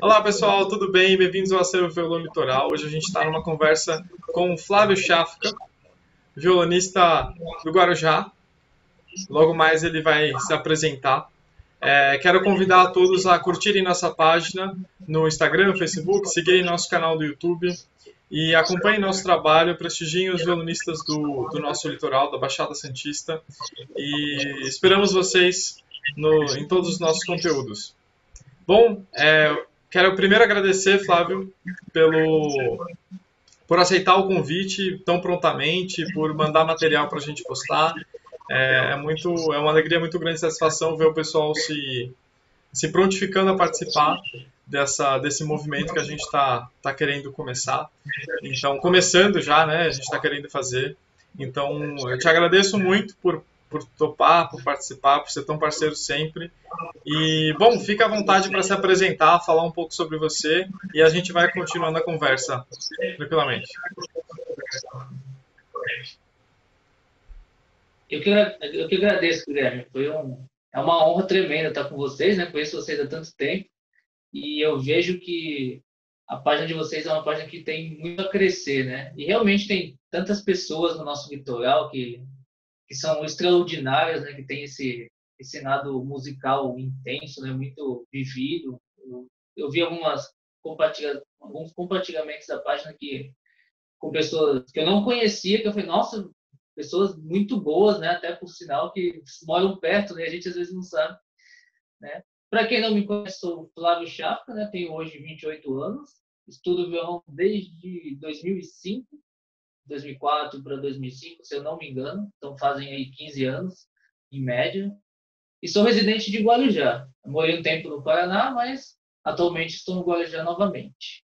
Olá pessoal, tudo bem? Bem-vindos ao Acervo Violão Litoral. Hoje a gente está numa conversa com o Flávio Schaffka, violonista do Guarujá. Logo mais ele vai se apresentar. Quero convidar a todos a curtirem nossa página no Instagram, no Facebook, seguirem nosso canal do YouTube e acompanhem nosso trabalho, prestigiem os violonistas do nosso litoral, da Baixada Santista, e esperamos vocês em todos os nossos conteúdos. Bom, quero primeiro agradecer, Flávio, por aceitar o convite tão prontamente, por mandar material para a gente postar. É uma alegria muito grande, satisfação ver o pessoal se prontificando a participar desse movimento que a gente está querendo começar. Então, começando já, né? A gente está querendo fazer. Então, eu te agradeço muito por topar, por participar, por ser tão parceiro sempre. E, bom, fica à vontade para se apresentar, falar um pouco sobre você e a gente vai continuando a conversa tranquilamente. Eu que agradeço, Guilherme. É uma honra tremenda estar com vocês, né? Conheço vocês há tanto tempo e eu vejo que a página de vocês é uma página que tem muito a crescer, né? E realmente tem tantas pessoas no nosso litoral que são extraordinárias, né? Que tem esse lado musical intenso, né? Muito vivido. Eu vi alguns compartilhamentos da página com pessoas que eu não conhecia, que eu falei, nossa, pessoas muito boas, né? Até por sinal que moram perto, né? A gente às vezes não sabe, né? Para quem não me conhece, sou o Flávio Schaffka, né? Tenho hoje 28 anos, estudo violão desde 2004 para 2005, se eu não me engano, então fazem aí 15 anos, em média, e sou residente de Guarujá. Morei um tempo no Paraná, mas atualmente estou no Guarujá novamente.